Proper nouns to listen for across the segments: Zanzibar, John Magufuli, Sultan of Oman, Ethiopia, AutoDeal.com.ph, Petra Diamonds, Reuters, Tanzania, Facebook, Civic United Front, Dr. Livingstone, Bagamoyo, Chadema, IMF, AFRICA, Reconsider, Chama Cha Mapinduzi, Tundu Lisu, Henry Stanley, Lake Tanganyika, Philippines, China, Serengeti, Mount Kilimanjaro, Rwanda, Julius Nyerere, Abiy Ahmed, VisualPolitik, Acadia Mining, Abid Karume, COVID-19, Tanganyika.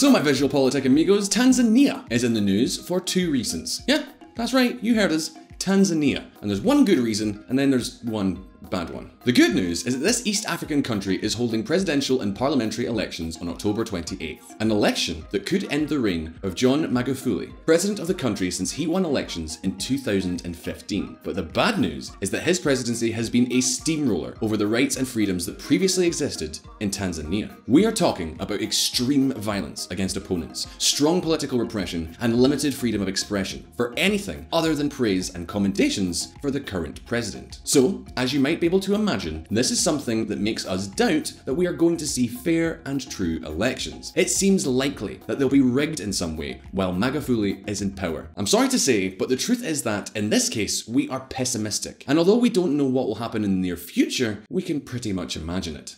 So my VisualPolitik amigos, Tanzania is in the news for two reasons. Yeah, that's right, you heard us, Tanzania. And there's one good reason, and then there's one bad one. The good news is that this East African country is holding presidential and parliamentary elections on October 28th. An election that could end the reign of John Magufuli, president of the country since he won elections in 2015. But the bad news is that his presidency has been a steamroller over the rights and freedoms that previously existed in Tanzania. We are talking about extreme violence against opponents, strong political repression, and limited freedom of expression for anything other than praise and commendations for the current president. So, as you might be able to imagine, this is something that makes us doubt that we are going to see fair and true elections. It seems likely that they'll be rigged in some way while Magufuli is in power. I'm sorry to say, but the truth is that, in this case, we are pessimistic. And although we don't know what will happen in the near future, we can pretty much imagine it.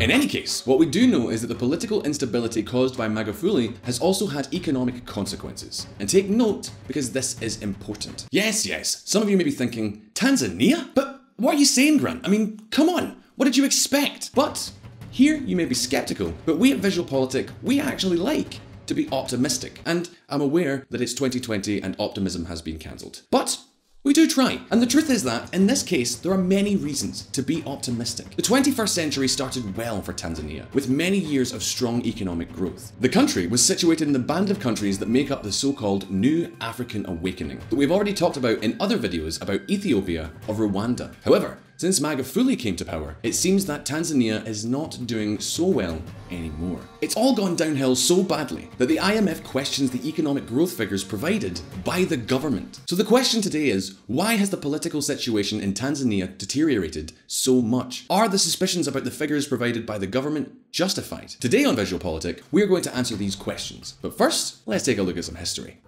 In any case, what we do know is that the political instability caused by Magufuli has also had economic consequences. And take note, because this is important. Yes, yes, some of you may be thinking, Tanzania? But what are you saying, Grant? I mean, come on, what did you expect? But here you may be skeptical, but we at VisualPolitik, we actually like to be optimistic. And I'm aware that it's 2020 and optimism has been cancelled. But we do try, and the truth is that, in this case, there are many reasons to be optimistic. The 21st century started well for Tanzania, with many years of strong economic growth. The country was situated in the band of countries that make up the so-called New African Awakening, that we've already talked about in other videos about Ethiopia or Rwanda. However, since Magufuli came to power, it seems that Tanzania is not doing so well anymore. It's all gone downhill so badly that the IMF questions the economic growth figures provided by the government. So the question today is, why has the political situation in Tanzania deteriorated so much? Are the suspicions about the figures provided by the government justified? Today on VisualPolitik, we're going to answer these questions. But first, let's take a look at some history.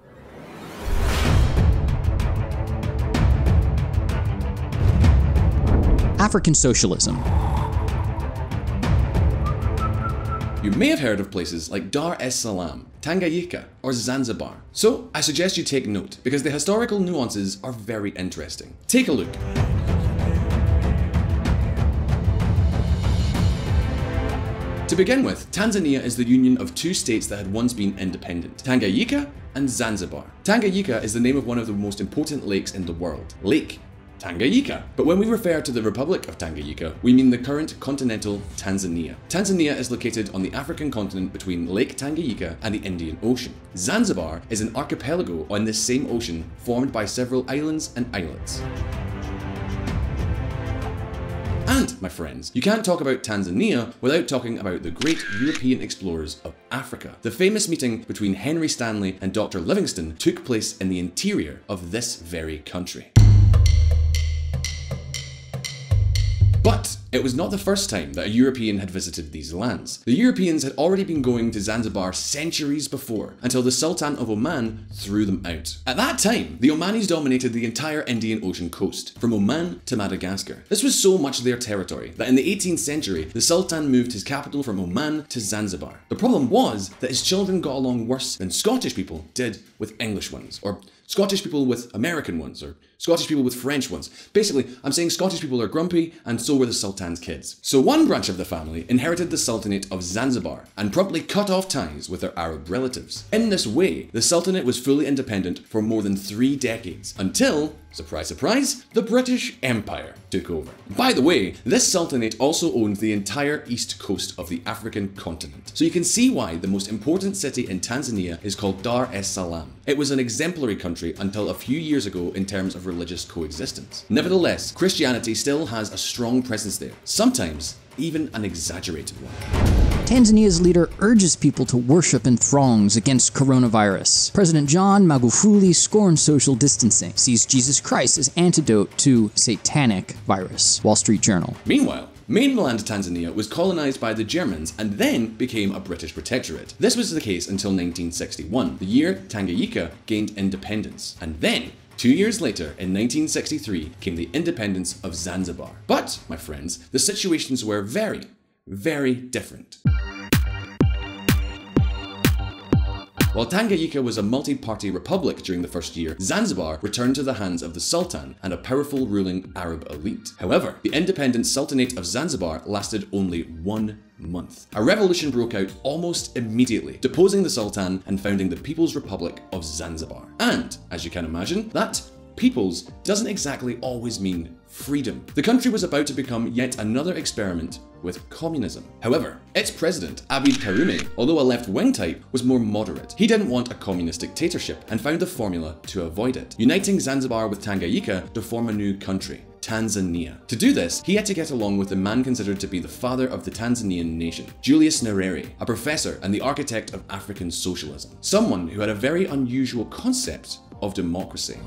African socialism. You may have heard of places like Dar es Salaam, Tanganyika, or Zanzibar. So I suggest you take note, because the historical nuances are very interesting. Take a look. To begin with, Tanzania is the union of two states that had once been independent, Tanganyika and Zanzibar. Tanganyika is the name of one of the most important lakes in the world, Lake Tanganyika. But when we refer to the Republic of Tanganyika, we mean the current continental Tanzania. Tanzania is located on the African continent between Lake Tanganyika and the Indian Ocean. Zanzibar is an archipelago on this same ocean formed by several islands and islets. And, my friends, you can't talk about Tanzania without talking about the great European explorers of Africa. The famous meeting between Henry Stanley and Dr. Livingstone took place in the interior of this very country. But it was not the first time that a European had visited these lands. The Europeans had already been going to Zanzibar centuries before, until the Sultan of Oman threw them out. At that time, the Omanis dominated the entire Indian Ocean coast, from Oman to Madagascar. This was so much their territory that in the 18th century, the Sultan moved his capital from Oman to Zanzibar. The problem was that his children got along worse than Scottish people did with English ones, or Scottish people with American ones, or Scottish people with French ones. Basically, I'm saying Scottish people are grumpy, and so were the Sultan's kids. So one branch of the family inherited the Sultanate of Zanzibar, and promptly cut off ties with their Arab relatives. In this way, the Sultanate was fully independent for more than 3 decades, until, surprise, surprise, the British Empire took over. By the way, this Sultanate also owned the entire east coast of the African continent. So you can see why the most important city in Tanzania is called Dar es Salaam. It was an exemplary country until a few years ago in terms of religious coexistence. Nevertheless, Christianity still has a strong presence there, sometimes even an exaggerated one. Tanzania's leader urges people to worship in throngs against coronavirus. President John Magufuli scorns social distancing, sees Jesus Christ as antidote to satanic virus. Wall Street Journal. Meanwhile, mainland Tanzania was colonized by the Germans and then became a British protectorate. This was the case until 1961, the year Tanganyika gained independence. And then, 2 years later, in 1963, came the independence of Zanzibar. But, my friends, the situations were very, very different. While Tanganyika was a multi-party republic during the first year, Zanzibar returned to the hands of the Sultan and a powerful ruling Arab elite. However, the independent Sultanate of Zanzibar lasted only 1 month. A revolution broke out almost immediately, deposing the Sultan and founding the People's Republic of Zanzibar. And, as you can imagine, that people's doesn't exactly always mean freedom. The country was about to become yet another experiment with communism. However, its president, Abid Karume, although a left-wing type, was more moderate. He didn't want a communist dictatorship and found a formula to avoid it, uniting Zanzibar with Tanganyika to form a new country, Tanzania. To do this, he had to get along with the man considered to be the father of the Tanzanian nation, Julius Nyerere, a professor and the architect of African socialism, someone who had a very unusual concept of democracy.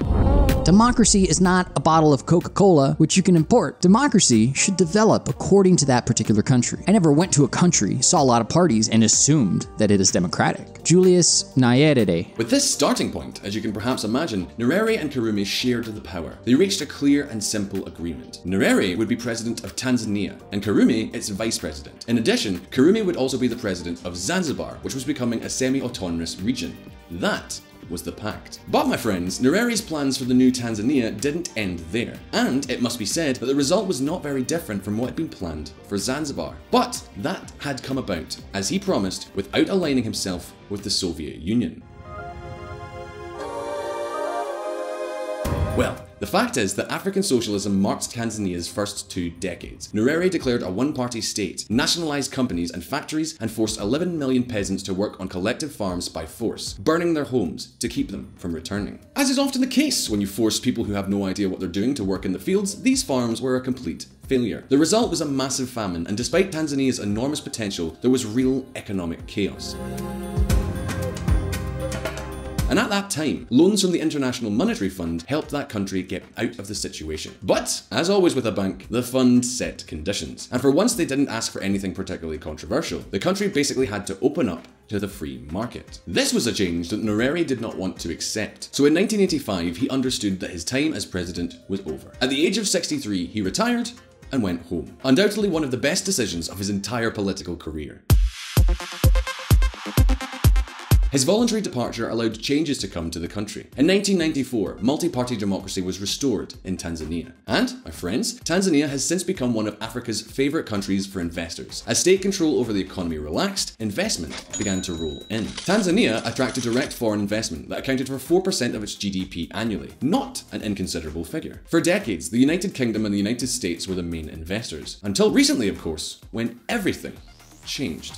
Democracy is not a bottle of Coca-Cola, which you can import. Democracy should develop according to that particular country. I never went to a country, saw a lot of parties, and assumed that it is democratic. Julius Nyerere. With this starting point, as you can perhaps imagine, Nyerere and Karume shared the power. They reached a clear and simple agreement. Nyerere would be president of Tanzania, and Karume its vice president. In addition, Karume would also be the president of Zanzibar, which was becoming a semi-autonomous region. That was the pact. But my friends, Nyerere's plans for the new Tanzania didn't end there. And it must be said that the result was not very different from what had been planned for Zanzibar. But that had come about, as he promised, without aligning himself with the Soviet Union. Well, the fact is that African socialism marked Tanzania's first 2 decades. Nyerere declared a one-party state, nationalised companies and factories, and forced 11 million peasants to work on collective farms by force, burning their homes to keep them from returning. As is often the case when you force people who have no idea what they're doing to work in the fields, these farms were a complete failure. The result was a massive famine, and despite Tanzania's enormous potential, there was real economic chaos. And at that time, loans from the International Monetary Fund helped that country get out of the situation. But, as always with a bank, the fund set conditions. And for once, they didn't ask for anything particularly controversial. The country basically had to open up to the free market. This was a change that Nyerere did not want to accept. So in 1985, he understood that his time as president was over. At the age of 63, he retired and went home. Undoubtedly one of the best decisions of his entire political career. His voluntary departure allowed changes to come to the country. In 1994, multi-party democracy was restored in Tanzania. And, my friends, Tanzania has since become one of Africa's favourite countries for investors. As state control over the economy relaxed, investment began to roll in. Tanzania attracted direct foreign investment that accounted for 4% of its GDP annually, not an inconsiderable figure. For decades, the United Kingdom and the United States were the main investors. Until recently, of course, when everything changed.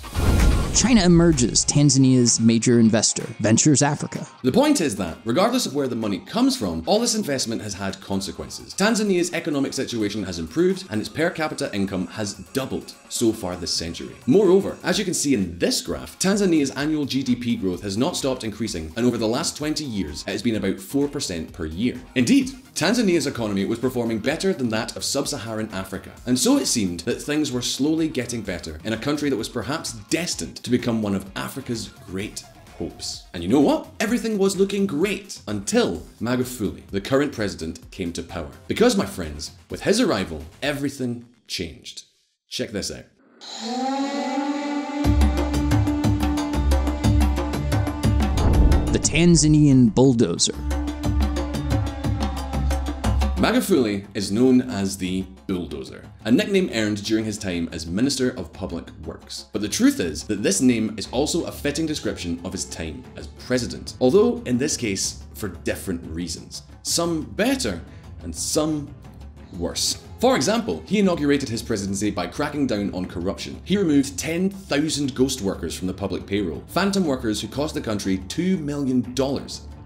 China emerges Tanzania's major investor, Ventures Africa. The point is that, regardless of where the money comes from, all this investment has had consequences. Tanzania's economic situation has improved and its per capita income has doubled so far this century. Moreover, as you can see in this graph, Tanzania's annual GDP growth has not stopped increasing, and over the last 20 years, it has been about 4% per year. Indeed, Tanzania's economy was performing better than that of sub-Saharan Africa, and so it seemed that things were slowly getting better in a country that was perhaps destined to become one of Africa's great hopes. And you know what? Everything was looking great until Magufuli, the current president, came to power. Because, my friends, with his arrival, everything changed. Check this out. The Tanzanian bulldozer. Magufuli is known as the Bulldozer, a nickname earned during his time as Minister of Public Works. But the truth is that this name is also a fitting description of his time as president, although in this case for different reasons, some better and some worse. For example, he inaugurated his presidency by cracking down on corruption. He removed 10,000 ghost workers from the public payroll, phantom workers who cost the country $2 million.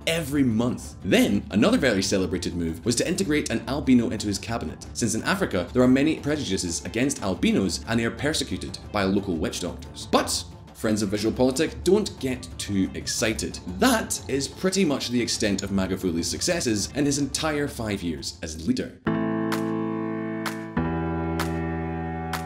Every month. Then, another very celebrated move was to integrate an albino into his cabinet, since in Africa there are many prejudices against albinos and they are persecuted by local witch doctors. But, friends of VisualPolitik, don't get too excited. That is pretty much the extent of Magufuli's successes in his entire 5 years as leader.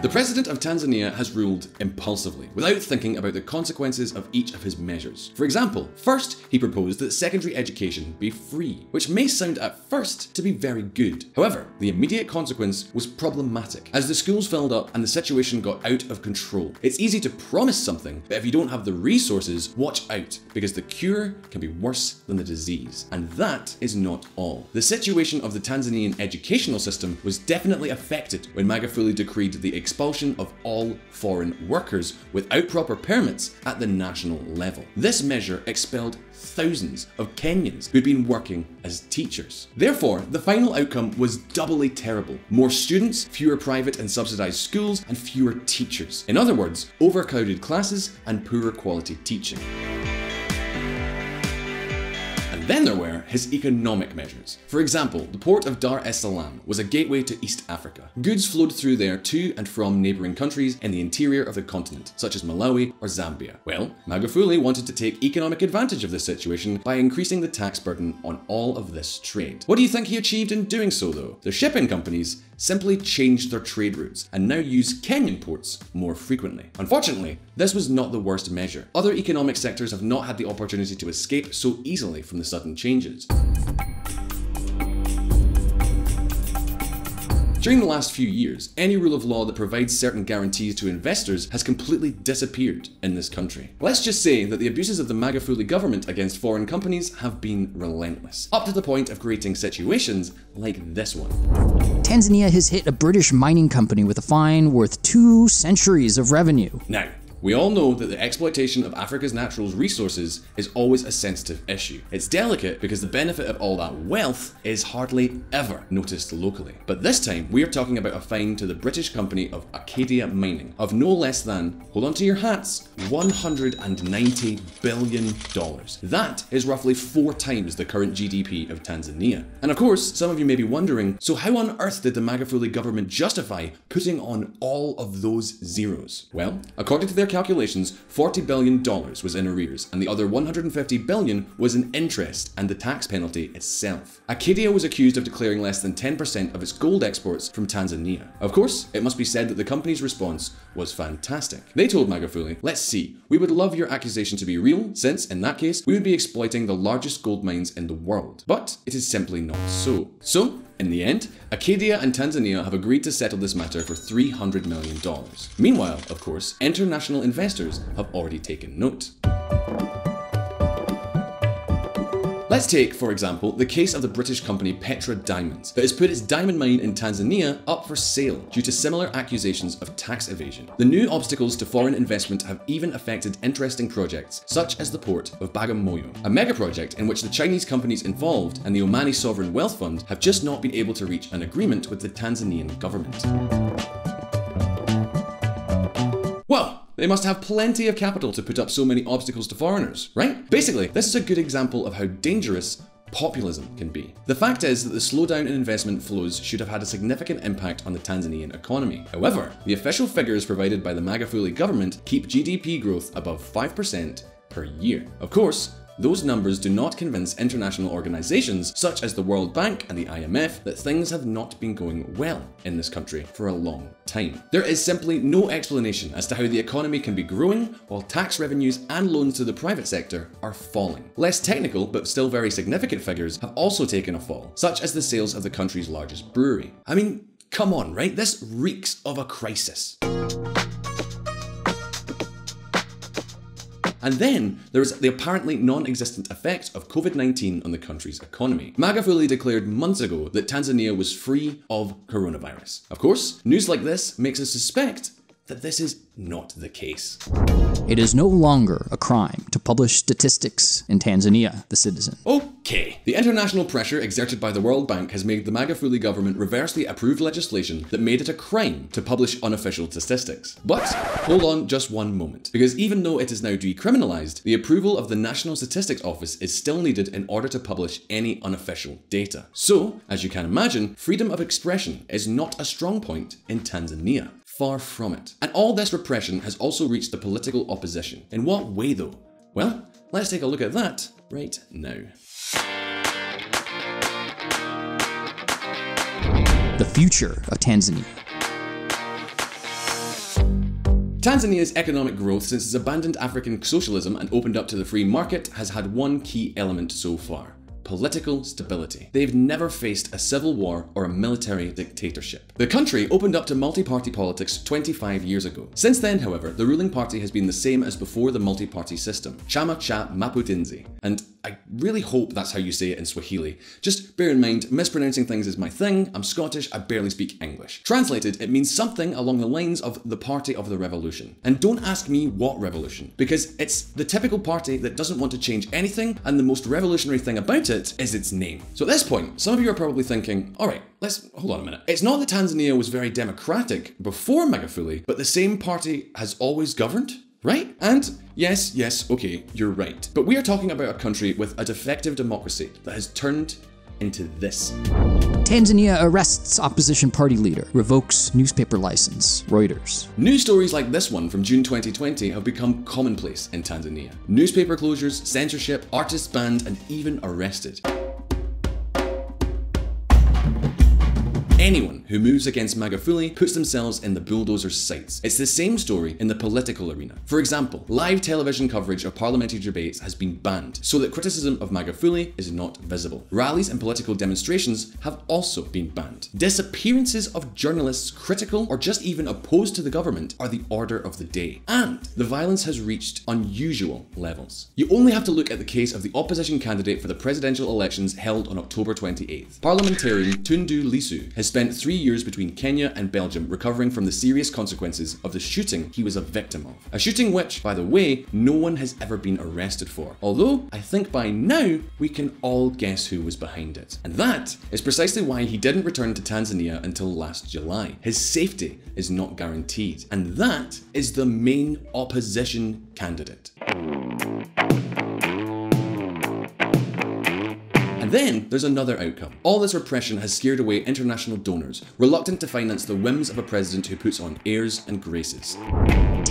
The president of Tanzania has ruled impulsively, without thinking about the consequences of each of his measures. For example, first he proposed that secondary education be free, which may sound at first to be very good. However, the immediate consequence was problematic, as the schools filled up and the situation got out of control. It's easy to promise something, but if you don't have the resources, watch out, because the cure can be worse than the disease. And that is not all. The situation of the Tanzanian educational system was definitely affected when Magufuli decreed the expulsion of all foreign workers without proper permits at the national level. This measure expelled thousands of Kenyans who'd been working as teachers. Therefore, the final outcome was doubly terrible. More students, fewer private and subsidized schools, and fewer teachers. In other words, overcrowded classes and poorer quality teaching. Then there were his economic measures. For example, the port of Dar es Salaam was a gateway to East Africa. Goods flowed through there to and from neighbouring countries in the interior of the continent, such as Malawi or Zambia. Well, Magufuli wanted to take economic advantage of this situation by increasing the tax burden on all of this trade. What do you think he achieved in doing so, though? The shipping companies simply changed their trade routes and now use Kenyan ports more frequently. Unfortunately, this was not the worst measure. Other economic sectors have not had the opportunity to escape so easily from the sudden changes. During the last few years, any rule of law that provides certain guarantees to investors has completely disappeared in this country. Let's just say that the abuses of the Magufuli government against foreign companies have been relentless, up to the point of creating situations like this one. Tanzania has hit a British mining company with a fine worth 2 centuries of revenue. Now, we all know that the exploitation of Africa's natural resources is always a sensitive issue. It's delicate because the benefit of all that wealth is hardly ever noticed locally. But this time, we are talking about a fine to the British company of Acadia Mining of no less than, hold on to your hats, $190 billion. That is roughly 4 times the current GDP of Tanzania. And of course, some of you may be wondering, so how on earth did the Magufuli government justify putting on all of those zeros? Well, according to their calculations, $40 billion was in arrears, and the other $150 billion was in interest and the tax penalty itself. Acadia was accused of declaring less than 10% of its gold exports from Tanzania. Of course, it must be said that the company's response was fantastic. They told Magufuli, let's see, we would love your accusation to be real, since, in that case, we would be exploiting the largest gold mines in the world. But it is simply not so. So, in the end, Acadia and Tanzania have agreed to settle this matter for $300 million. Meanwhile, of course, international investors have already taken note. Let's take, for example, the case of the British company Petra Diamonds that has put its diamond mine in Tanzania up for sale due to similar accusations of tax evasion. The new obstacles to foreign investment have even affected interesting projects such as the port of Bagamoyo, a mega project in which the Chinese companies involved and the Omani Sovereign Wealth Fund have just not been able to reach an agreement with the Tanzanian government. Well, they must have plenty of capital to put up so many obstacles to foreigners, right? Basically, this is a good example of how dangerous populism can be. The fact is that the slowdown in investment flows should have had a significant impact on the Tanzanian economy. However, the official figures provided by the Magufuli government keep GDP growth above 5% per year. Of course, those numbers do not convince international organizations such as the World Bank and the IMF that things have not been going well in this country for a long time. There is simply no explanation as to how the economy can be growing while tax revenues and loans to the private sector are falling. Less technical but still very significant figures have also taken a fall, such as the sales of the country's largest brewery. I mean, come on, right? This reeks of a crisis. And then there is the apparently non-existent effect of COVID-19 on the country's economy. Magufuli declared months ago that Tanzania was free of coronavirus. Of course, news like this makes us suspect that this is not the case. It is no longer a crime to publish statistics in Tanzania, the Citizen. Okay, the international pressure exerted by the World Bank has made the Magufuli government reverse the approved legislation that made it a crime to publish unofficial statistics. But hold on just one moment, because even though it is now decriminalized, the approval of the National Statistics Office is still needed in order to publish any unofficial data. So, as you can imagine, freedom of expression is not a strong point in Tanzania. Far from it. And all this repression has also reached the political opposition. In what way, though? Well, let's take a look at that right now. The future of Tanzania. Tanzania's economic growth since it's abandoned African socialism and opened up to the free market has had one key element so far: political stability. They've never faced a civil war or a military dictatorship. The country opened up to multi-party politics 25 years ago. Since then, however, the ruling party has been the same as before the multi-party system, Chama Cha Mapinduzi. And I really hope that's how you say it in Swahili. Just bear in mind, mispronouncing things is my thing. I'm Scottish, I barely speak English. Translated, it means something along the lines of the party of the revolution. And don't ask me what revolution, because it's the typical party that doesn't want to change anything, and the most revolutionary thing about it is its name. So at this point, some of you are probably thinking, all right, let's hold on a minute. It's not that Tanzania was very democratic before Magufuli, but the same party has always governed, right? And yes, okay, you're right. But we are talking about a country with a defective democracy that has turned into this. Tanzania arrests opposition party leader, revokes newspaper license, Reuters. News stories like this one from June 2020 have become commonplace in Tanzania. Newspaper closures, censorship, artists banned, and even arrested. Anyone who moves against Magufuli puts themselves in the bulldozer's sights. It's the same story in the political arena. For example, live television coverage of parliamentary debates has been banned so that criticism of Magufuli is not visible. Rallies and political demonstrations have also been banned. Disappearances of journalists critical or just even opposed to the government are the order of the day. And the violence has reached unusual levels. You only have to look at the case of the opposition candidate for the presidential elections held on October 28th. Parliamentarian Tundu Lisu has spent 3 years between Kenya and Belgium recovering from the serious consequences of the shooting he was a victim of. A shooting which, by the way, no one has ever been arrested for. Although, I think by now, we can all guess who was behind it. And that is precisely why he didn't return to Tanzania until last July. His safety is not guaranteed. And that is the main opposition candidate. Then there's another outcome. All this repression has scared away international donors, reluctant to finance the whims of a president who puts on airs and graces.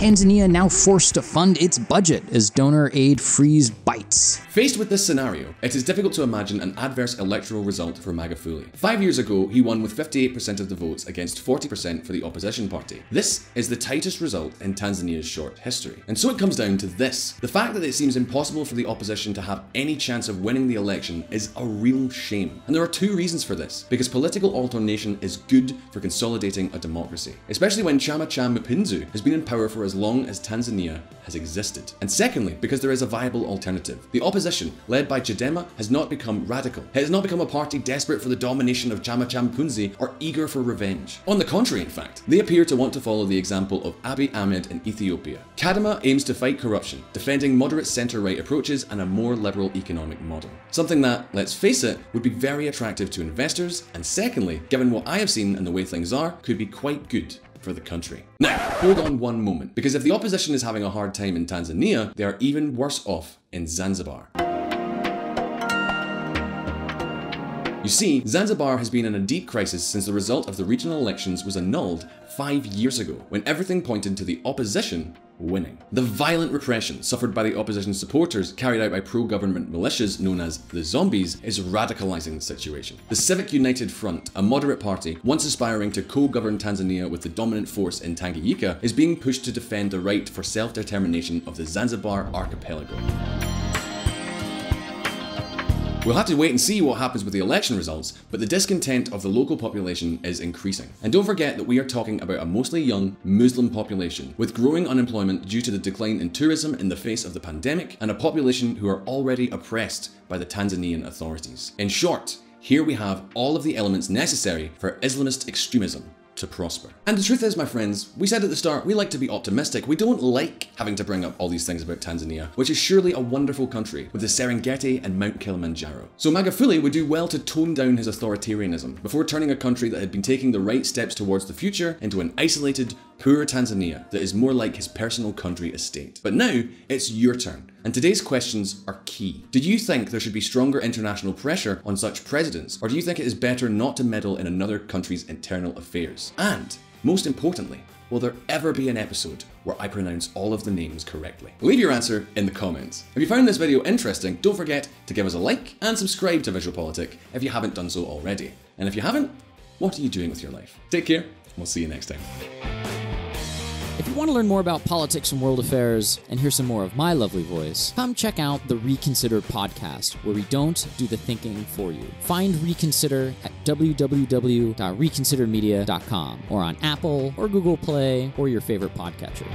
Tanzania now forced to fund its budget as donor aid freeze bites. Faced with this scenario, it is difficult to imagine an adverse electoral result for Magufuli. 5 years ago, he won with 58% of the votes against 40% for the opposition party. This is the tightest result in Tanzania's short history. And so it comes down to this. The fact that it seems impossible for the opposition to have any chance of winning the election is a real shame. And there are two reasons for this, because political alternation is good for consolidating a democracy, especially when Chama Cha Mapinduzi has been in power for as long as Tanzania has existed. And secondly, because there is a viable alternative. The opposition, led by Chadema, has not become radical. It has not become a party desperate for the domination of Chama Cha Mapinduzi or eager for revenge. On the contrary, in fact, they appear to want to follow the example of Abiy Ahmed in Ethiopia. Chadema aims to fight corruption, defending moderate centre-right approaches and a more liberal economic model. Something that, let's face it, would be very attractive to investors, and secondly, given what I have seen and the way things are, could be quite good for the country. Now, hold on one moment, because if the opposition is having a hard time in Tanzania, they are even worse off in Zanzibar. You see, Zanzibar has been in a deep crisis since the result of the regional elections was annulled 5 years ago, when everything pointed to the opposition winning. The violent repression suffered by the opposition supporters carried out by pro-government militias known as the Zombies is radicalizing the situation. The Civic United Front, a moderate party once aspiring to co-govern Tanzania with the dominant force in Tanganyika, is being pushed to defend the right for self-determination of the Zanzibar archipelago. We'll have to wait and see what happens with the election results, but the discontent of the local population is increasing. And don't forget that we are talking about a mostly young Muslim population, with growing unemployment due to the decline in tourism in the face of the pandemic, and a population who are already oppressed by the Tanzanian authorities. In short, here we have all of the elements necessary for Islamist extremism to prosper. And the truth is, my friends, we said at the start, we like to be optimistic. We don't like having to bring up all these things about Tanzania, which is surely a wonderful country with the Serengeti and Mount Kilimanjaro. So Magufuli would do well to tone down his authoritarianism before turning a country that had been taking the right steps towards the future into an isolated, poor Tanzania that is more like his personal country estate. But now, it's your turn. And today's questions are key. Do you think there should be stronger international pressure on such presidents? Or do you think it is better not to meddle in another country's internal affairs? And, most importantly, will there ever be an episode where I pronounce all of the names correctly? Leave your answer in the comments. If you found this video interesting, don't forget to give us a like and subscribe to VisualPolitik if you haven't done so already. And if you haven't, what are you doing with your life? Take care, and we'll see you next time. If you want to learn more about politics and world affairs and hear some more of my lovely voice, come check out the Reconsider podcast, where we don't do the thinking for you. Find Reconsider at www.reconsidermedia.com or on Apple or Google Play or your favorite podcatcher.